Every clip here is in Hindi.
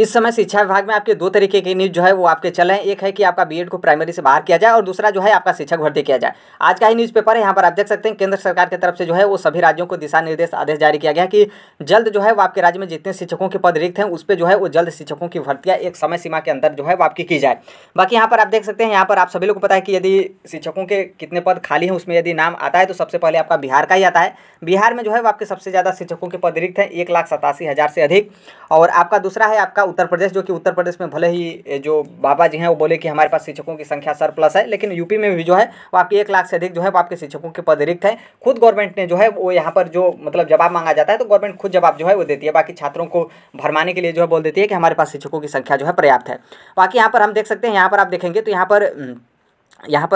इस समय शिक्षा विभाग में आपके दो तरीके की न्यूज़ जो है वो आपके चल रहे हैं। एक है कि आपका बीएड को प्राइमरी से बाहर किया जाए और दूसरा जो है आपका शिक्षक भर्ती किया जाए। आज का ही न्यूज़पेपर है, यहाँ पर आप देख सकते हैं केंद्र सरकार की तरफ से जो है वो सभी राज्यों को दिशा निर्देश आदेश जारी किया गया कि जल्द जो है वो आपके राज्य में जितने शिक्षकों के पद रिक्त हैं उस पर जो है वो जल्द शिक्षकों की भर्तियाँ एक समय सीमा के अंदर जो है वो आपकी की जाए। बाकी यहाँ पर आप देख सकते हैं, यहाँ पर आप सभी लोग को पता है कि यदि शिक्षकों के कितने पद खाली हैं उसमें यदि नाम आता है तो सबसे पहले आपका बिहार का ही आता है। बिहार में जो है वो आपके सबसे ज़्यादा शिक्षकों के पद रिक्त हैं 1,87,000 से अधिक। और आपका दूसरा है आपका उत्तर प्रदेश, जो कि उत्तर प्रदेश में भले ही जो बाबा जी हैं वो बोले कि हमारे पास शिक्षकों की संख्या सर प्लस है, लेकिन यूपी में भी जो है वो आपके 1 लाख से अधिक जो है वो आपके शिक्षकों के पद रिक्त हैं। खुद गवर्नमेंट ने जो है वो यहाँ पर जो मतलब जवाब मांगा जाता है तो गवर्नमेंट खुद जवाब जो है वो देती है, बाकी छात्रों को भरमाने के लिए जो है बोल देती है कि हमारे पास शिक्षकों की संख्या जो है पर्याप्त है। बाकी यहाँ पर हम देख सकते हैं, यहाँ पर आप देखेंगे तो यहाँ पर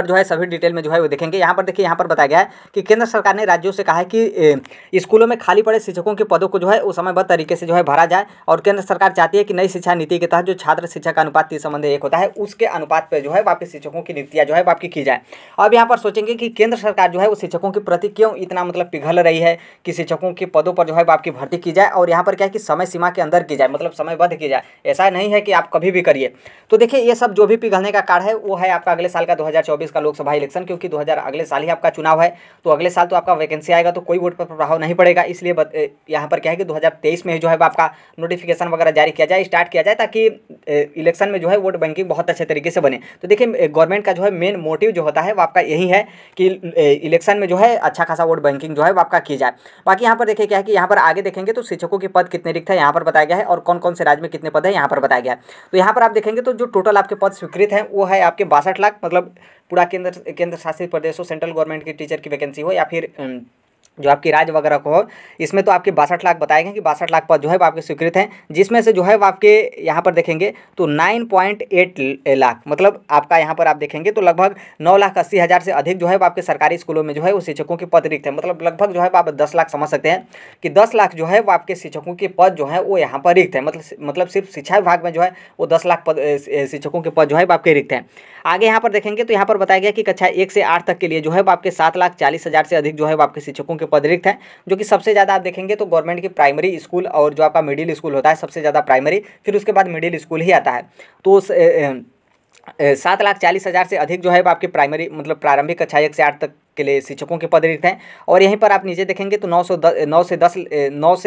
जो है सभी डिटेल में जो है वो देखेंगे। यहाँ पर देखिए, यहाँ पर बताया गया है कि केंद्र सरकार ने राज्यों से कहा है कि स्कूलों में खाली पड़े शिक्षकों के पदों को जो है वो समयबद्ध तरीके से जो है भरा जाए। और केंद्र सरकार चाहती है कि नई शिक्षा नीति के तहत जो छात्र शिक्षा का अनुपात 30:1 होता है उसके अनुपात पर जो है आपके शिक्षकों की नियुक्तियाँ जो है आपकी की जाए। अब यहाँ पर सोचेंगे कि केंद्र सरकार जो है वो शिक्षकों के प्रति क्यों इतना मतलब पिघल रही है कि शिक्षकों के पदों पर जो है आपकी भर्ती की जाए और यहाँ पर क्या है कि समय सीमा के अंदर की जाए, मतलब समयबद्ध की जाए, ऐसा नहीं है कि आप कभी भी करिए। तो देखिए, ये सब जो भी पिघलने का कारण है वो है आपका अगले साल का 2024 का लोकसभा इलेक्शन, क्योंकि अगले साल ही आपका चुनाव है। तो अगले साल तो आपका वैकेंसी आएगा तो कोई वोट पर प्रभाव नहीं पड़ेगा, इसलिए यहाँ पर क्या है कि 2023 में जो है आपका नोटिफिकेशन वगैरह जारी किया जाए, स्टार्ट किया जाए, ताकि इलेक्शन में जो है वोट बैंकिंग बहुत अच्छे तरीके से बने। तो देखिए, गवर्नमेंट का जो है मेन मोटिव जो होता है वो आपका यही है कि इलेक्शन में जो है अच्छा खासा वोट बैंकिंग जो है आपका की जाए। बाकी यहाँ पर देखिए क्या है कि यहाँ पर आगे देखेंगे तो शिक्षकों के पद कितने रिक्त है यहाँ पर बताया गया है और कौन कौन से राज्य में कितने पद है यहाँ पर बताया गया है। तो यहाँ पर आप देखेंगे तो जो टोटल आपके पद स्वीकृत हैं वो है आपके 62 लाख, मतलब पूरा केंद्र शासित प्रदेशों सेंट्रल गवर्नमेंट की टीचर की वैकेंसी हो या फिर जो आपकी राज्य वगैरह को हो, इसमें तो आपके 62 लाख बताए गए कि 62 लाख पद जो है वो आपके स्वीकृत हैं, जिसमें से जो है वो आपके यहाँ पर देखेंगे तो 9.8 लाख, मतलब आपका यहाँ पर आप देखेंगे तो लगभग 9,80,000 से अधिक जो है वो आपके सरकारी स्कूलों में जो है वो शिक्षकों के पद रिक्त हैं। मतलब लगभग जो है आप 10 लाख समझ सकते हैं कि 10 लाख जो है वो आपके शिक्षकों के पद जो है वो यहाँ पर रिक्त है। मतलब सिर्फ शिक्षा विभाग में जो है वो 10 लाख पद शिक्षकों के पद जो है आपके रिक्त हैं। आगे यहाँ पर देखेंगे तो यहाँ पर बताया गया कि कक्षा 1 से 8 तक के लिए जो है वो आपके 7,40,000 से अधिक जो है वो आपके शिक्षकों पद रिक्त है, जो कि सबसे ज्यादा आप देखेंगे तो गवर्नमेंट के प्राइमरी स्कूल और जो आपका मिडिल स्कूल होता है सबसे ज्यादा प्राइमरी, फिर उसके बाद मिडिल स्कूल ही आता है। तो 7,40,000 से अधिक जो है आपके प्राइमरी मतलब प्रारंभिक कक्षा 1 से 8 तक के लिए शिक्षकों के पद रिक्त हैं। और यहीं पर आप नीचे देखेंगे तो 9 से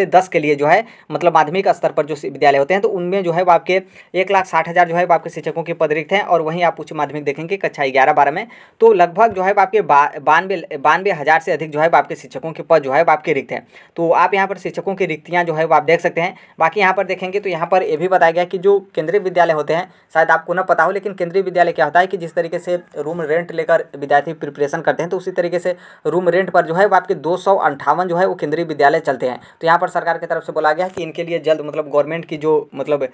10 के लिए जो है मतलब माध्यमिक स्तर पर जो विद्यालय होते हैं तो उनमें जो है आपके 1,60,000 जो है आपके शिक्षकों के पद रिक्त हैं। और वहीं आप उच्च माध्यमिक देखेंगे कक्षा 11-12 में तो लगभग जो है आपके 92,000 से अधिक जो है आपके शिक्षकों के पद जो है आपके रिक्त हैं। तो आप यहाँ पर शिक्षकों की रिक्तियाँ जो है आप देख सकते हैं। बाकी यहाँ पर देखेंगे तो यहाँ पर यह भी बताया गया कि जो केंद्रीय विद्यालय होते हैं, शायद आपको ना पता हो, लेकिन केंद्रीय विद्यालय क्या होता है कि जिस तरीके से रूम रेंट लेकर विद्यार्थी प्रिपरेशन करते हैं तो उसी तरीके से रूम रेंट पर जो है वो आपके 258 जो है वो केंद्रीय विद्यालय चलते हैं। तो यहाँ पर सरकार की तरफ से बोला गया है कि इनके लिए जल्द मतलब गवर्नमेंट की जो मतलब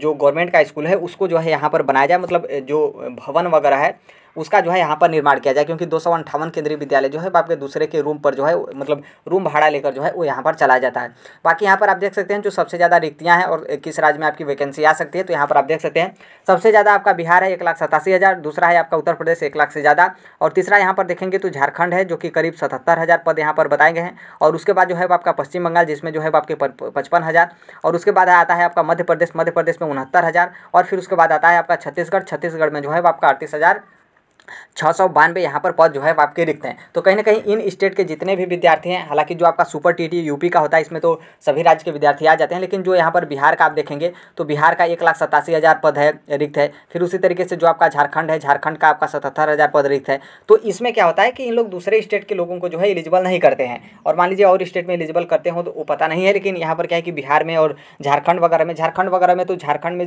जो गवर्नमेंट का स्कूल है उसको जो है यहाँ पर बनाया जाए, मतलब जो भवन वगैरह है उसका जो है यहाँ पर निर्माण किया जाए, क्योंकि 258 केंद्रीय विद्यालय जो है आपके दूसरे के रूम पर जो है मतलब रूम भाड़ा लेकर जो है वो यहाँ पर चला जाता है। बाकी यहाँ पर आप देख सकते हैं जो सबसे ज़्यादा रिक्तियाँ हैं और किस राज्य में आपकी वैकेंसी आ सकती है। तो यहाँ पर आप देख सकते हैं सबसे ज़्यादा आपका बिहार है 1,87,000, दूसरा है आपका उत्तर प्रदेश 1 लाख से ज़्यादा, और तीसरा यहाँ पर देखेंगे तो झारखंड है जो कि करीब 77,000 पद यहाँ पर बताए गए हैं। और उसके बाद जो है आपका पश्चिम बंगाल जिसमें जो है आपके 55,000, और उसके बाद आता है आपका मध्य प्रदेश में 69,000, और फिर उसके बाद आता है आपका छत्तीसगढ़ में जो है आपका 38,692 यहाँ पर पद जो है आपके रिक्त हैं। तो कहीं ना कहीं इन स्टेट के जितने भी विद्यार्थी हैं, हालांकि जो आपका सुपर टीटी यूपी का होता है इसमें तो सभी राज्य के विद्यार्थी आ जाते हैं, लेकिन जो यहाँ पर बिहार का आप देखेंगे तो बिहार का 1,87,000 पद है रिक्त है। फिर उसी तरीके से जो आपका झारखंड है, झारखंड का आपका 77,000 पद रिक्त है। तो इसमें क्या होता है कि इन लोग दूसरे स्टेट के लोगों को जो है एलिजिबल नहीं करते हैं, और मान लीजिए और स्टेट में एलिजिबल करते हो तो वो पता नहीं है, लेकिन यहाँ पर क्या है कि बिहार में और झारखंड वगैरह में तो झारखंड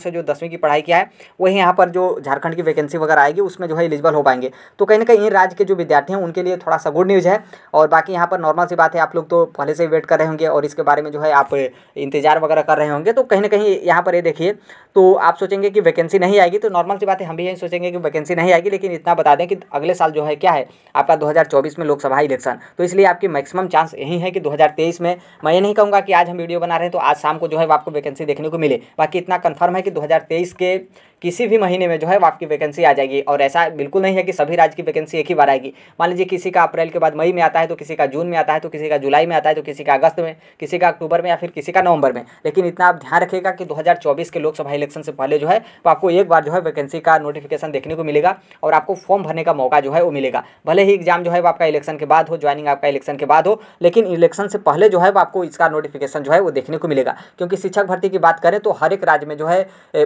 से जो 10वीं की पढ़ाई किया है वही यहाँ पर जो झारखंड की वैकेंसी वगैरह आएगी उसमें जो है एलिजिबल हो पाएंगे। तो कहीं ना कहीं इन राज्य के जो विद्यार्थी हैं उनके लिए थोड़ा सा गुड न्यूज़ है। और बाकी यहाँ पर नॉर्मल सी बात है, आप लोग तो पहले से वेट कर रहे होंगे और इसके बारे में जो है आप इंतजार वगैरह कर रहे होंगे। तो कहीं ना कहीं यहाँ पर ये देखिए, तो आप सोचेंगे कि वैकेंसी नहीं आएगी, तो नॉर्मल सी बात है, हम भी यही सोचेंगे कि वैकेंसी नहीं आएगी, लेकिन इतना बता दें कि अगले साल जो है क्या है आपका 2024 में लोकसभा इलेक्शन, तो इसलिए आपकी मैक्सिमम चांस यही है कि 2023 में, मैं ये नहीं कहूँगा कि आज हम वीडियो बना रहे हैं तो आज शाम को जो है आपको वैकेंसी देखने को मिले। बाकी इतना कन्फर्म है कि 2023 के किसी भी महीने में जो है आपकी वैकेंसी आ जाएगी। और ऐसा बिल्कुल नहीं है कि सभी राज्य की वैकेंसी एक ही बार आएगी। मान लीजिए किसी का अप्रैल के बाद मई में आता है, तो किसी का जून में आता है, तो किसी का जुलाई में आता है, तो किसी का अगस्त में, किसी का अक्टूबर में, या फिर किसी का नवंबर में। लेकिन इतना आप ध्यान रखिएगा कि 2024 के लोकसभा इलेक्शन से पहले जो है तो आपको एक बार जो है वैकेंसी का नोटिफिकेशन देखने को मिलेगा और आपको फॉर्म भरने का मौका जो है वो मिलेगा। भले ही एग्जाम जो है वो आपका इलेक्शन के बाद हो, ज्वाइनिंग आपका इलेक्शन के बाद हो, लेकिन इलेक्शन से पहले जो है आपको इसका नोटिफिकेशन जो है वो देखने को मिलेगा। क्योंकि शिक्षक भर्ती की बात करें तो हर एक राज्य में जो है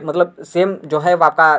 मतलब सेम जो है आपका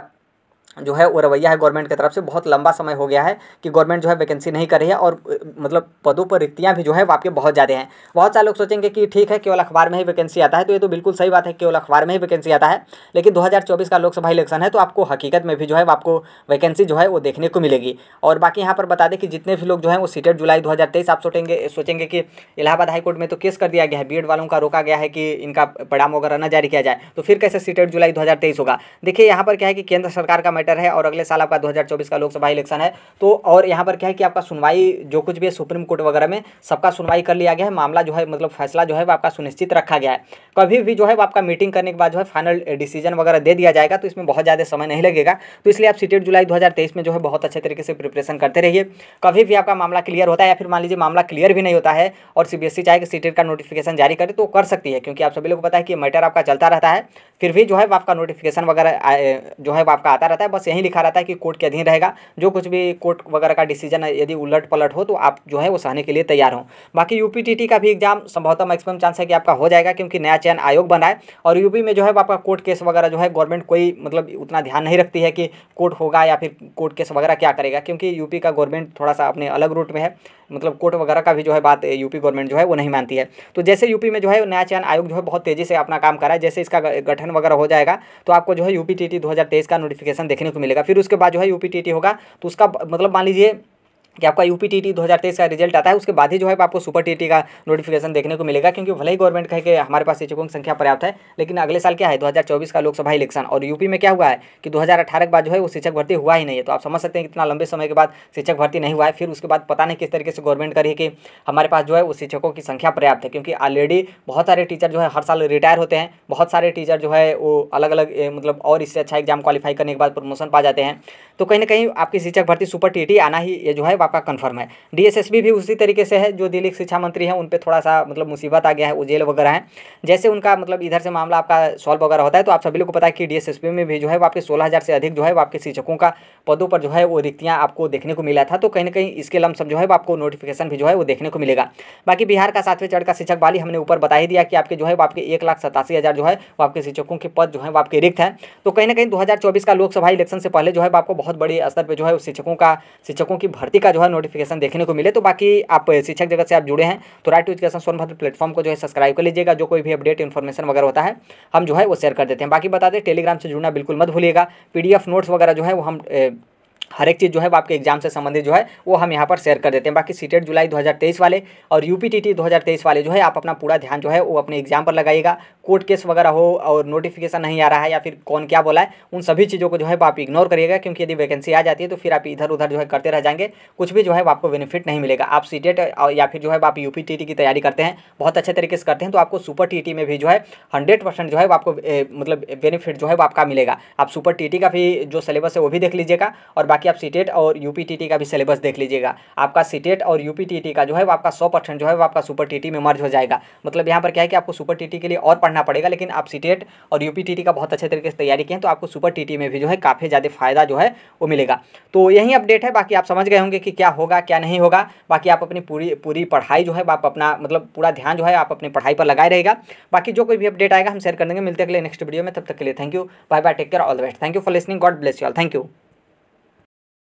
जो है वो रवैया है गवर्नमेंट की तरफ से। बहुत लंबा समय हो गया है कि गवर्नमेंट जो है वैकेंसी नहीं कर रही है और मतलब पदों पर रिक्तियां भी जो है आपके बहुत ज़्यादा हैं। बहुत सारे लोग सोचेंगे कि ठीक है केवल अखबार में ही वैकेंसी आता है, तो ये तो बिल्कुल सही बात है, केवल अखबार में ही वैकेंसी आता है। लेकिन 2024 का लोकसभा इलेक्शन है तो आपको हकीकत में भी जो है आपको वैकेंसी जो है वो देखने को मिलेगी। और बाकी यहाँ पर बता दें कि जितने भी लोग जो है वो सीटेट जुलाई 2023 आप सोचेंगे कि इलाहाबाद हाईकोर्ट में तो केस कर दिया गया है, बीएड वालों का रोका गया है कि इनका परिणाम वगैरह न जारी किया जाए, तो फिर कैसे सीटेट जुलाई 2023 होगा। देखिए यहाँ पर क्या है कि केंद्र सरकार का है और अगले साल आपका 2024 का लोकसभा इलेक्शन है तो, और यहाँ पर क्या है कि आपका सुनवाई जो कुछ भी है सुप्रीम कोर्ट वगैरह में सबका सुनवाई कर लिया गया है। मामला जो है मतलब फैसला जो है आपका सुनिश्चित रखा गया है। कभी भी जो है आपका मीटिंग करने के बाद जो है फाइनल डिसीजन वगैरह दे दिया जाएगा, तो इसमें बहुत ज़्यादा समय नहीं लगेगा। तो इसलिए आप सीटेट जुलाई 2023 में जो है बहुत अच्छे तरीके से प्रिपरेशन करते रहिए। कभी भी आपका मामला क्लियर होता है या फिर मान लीजिए मामला क्लियर भी नहीं होता है और CBSE चाहे कि सीटेट का नोटिफिकेशन जारी करे तो कर सकती है, क्योंकि आप सभी लोग को पता है कि मैटर आपका चलता रहता है। फिर भी जो है आपका नोटिफिकेशन वगैरह जो है आपका आता रहता है, बस यही लिखा रहता है कि कोर्ट के अधीन रहेगा। जो कुछ भी कोर्ट वगैरह का डिसीजन यदि उलट पलट हो तो आप जो है वो सहने के लिए तैयार हो। बाकी UPTT का भी एग्जाम संभवतः मैक्सिमम चांस है कि आपका हो जाएगा, क्योंकि नया चयन आयोग बना है और यूपी में जो है आपका कोर्ट केस वगैरह जो है गवर्नमेंट कोई मतलब उतना ध्यान नहीं रखती है कि कोर्ट होगा या फिर कोर्ट केस वगैरह क्या करेगा, क्योंकि यूपी का गवर्नमेंट थोड़ा सा अपने अलग रूट में है। मतलब कोर्ट वगैरह का भी जो है बात यूपी गवर्नमेंट जो है वो नहीं मानती है। तो जैसे यूपी में जो है नया चयन आयोग जो है बहुत तेज़ी से अपना काम कर रहा है, जैसे इसका गठन वगैरह हो जाएगा तो आपको जो है UPTT 2023 का नोटिफिकेशन देखने को मिलेगा। फिर उसके बाद जो है UPTT होगा तो उसका मतलब मान लीजिए कि आपका UPTT 2023 का रिजल्ट आता है, उसके बाद ही जो है आपको सुपर TT का नोटिफिकेशन देखने को मिलेगा। क्योंकि भले ही गवर्नमेंट कहे कि हमारे पास शिक्षकों की संख्या पर्याप्त है, लेकिन अगले साल क्या है 2024 का लोकसभा इलेक्शन, और यूपी में क्या हुआ है कि 2018 के बाद जो है वो शिक्षक भर्ती हुआ ही नहीं है। तो आप समझ सकते हैं कितना लंबे समय के बाद शिक्षक भर्ती नहीं हुआ है। फिर उसके बाद पता नहीं किस तरीके से गवर्नमेंट करी कि हमारे पास जो है वो शिक्षकों की संख्या पर्याप्त है, क्योंकि ऑलरेडी बहुत सारे टीचर जो है हर साल रिटायर होते हैं, बहुत सारे टीचर जो है वो अलग अलग मतलब और इससे अच्छा एग्जाम क्वालिफाई करने के बाद प्रमोशन पा जाते हैं। तो कहीं ना कहीं आपकी शिक्षक भर्ती सुपर TT आना ही ये जो है आपका कंफर्म है। DSSB भी उसी तरीके से है। जो दिल्ली के शिक्षा मंत्री हैं उन पे थोड़ा सा मतलब मुसीबत आ गया है, वो जेल वगैरह हैं। जैसे उनका मतलब इधर से मामला आपका सॉल्व वगैरह होता है तो आप सभी लोग को पता है कि DSSB में भी जो है आपके 16,000 से अधिक जो है आपके शिक्षकों का पदों पर जो है वो रिक्तियाँ आपको देखने को मिला था। तो कहीं ना कहीं इसके लमसम जो है आपको नोटिफिकेशन भी जो है वो देखने को मिलेगा। बाकी बिहार का 7वें चरण का शिक्षक बहाली हमने ऊपर बता ही दिया कि आपके जो है आपके 1,87,000 जो है आपके शिक्षकों के पद जो है आपके रिक्त हैं। तो कहीं ना कहीं 2024 का लोकसभा इलेक्शन से पहले जो है आपको बहुत बड़े स्तर पर जो है शिक्षकों की भर्ती का जो है नोटिफिकेशन देखने को मिले। तो बाकी आप शिक्षक जगत से आप जुड़े हैं तो right to education Sonbhadra platform को जो है सब्सक्राइब कर लीजिएगा। जो कोई भी अपडेट इन्फॉर्मेशन वगैरह होता है हम जो है वो शेयर कर देते हैं। बाकी बता दें टेलीग्राम से जुड़ना बिल्कुल मत भूलिएगा। PDF नोट्स वगैरह जो है वो हम हर एक चीज़ जो है आपके एग्जाम से संबंधित जो है वो हम यहाँ पर शेयर कर देते हैं। बाकी सीटेट जुलाई 2023 वाले और UPTT 2023 वाले जो है आप अपना पूरा ध्यान जो है वो अपने एग्जाम पर लगाइएगा। कोर्ट केस वगैरह हो और नोटिफिकेशन नहीं आ रहा है या फिर कौन क्या बोला है, उन सभी चीज़ों को जो है आप इग्नोर करिएगा, क्योंकि यदि वैकेंसी आ जाती है तो फिर आप इधर उधर जो है करते रह जाएंगे, कुछ भी जो है आपको बेनिफिट नहीं मिलेगा। आप सीटेट या फिर जो है आप UPTT की तैयारी करते हैं, बहुत अच्छे तरीके से करते हैं, तो आपको सुपर TT में भी जो है 100% जो है आपको मतलब बेनिफिट जो है आपका मिलेगा। आप सुपर TT का भी जो सिलेबस है वो भी देख लीजिएगा और बाकी आप CTET और UPTT का भी सिलेबस देख लीजिएगा। आपका CTET और UPTT का जो है आपका 100% जो है आपका सुपर TT में मर्ज हो जाएगा। मतलब यहाँ पर क्या है कि आपको सुपर TT के लिए और पढ़ना पड़ेगा, लेकिन आप CTET और UPTT का बहुत अच्छे तरीके से तैयारी की है तो आपको सुपर TT में भी जो है काफ़ी ज़्यादा फायदा जो है वो मिलेगा। तो यही अपडेट है। बाकी आप समझ गए होंगे कि क्या होगा क्या नहीं होगा। बाकी आप अपनी पूरी पढ़ाई जो है आप अपना मतलब पूरा ध्यान जो है आप अपनी पढ़ाई पर लगाए रहेगा। बाकी जो कोई भी अपडेट आएगा हम शेयर कर देंगे। मिलते हैं अगले नेक्स्ट वीडियो में, तब तक के लिए thank you, bye bye, take care, all the best. Thank you for listening, God bless you all, thank you.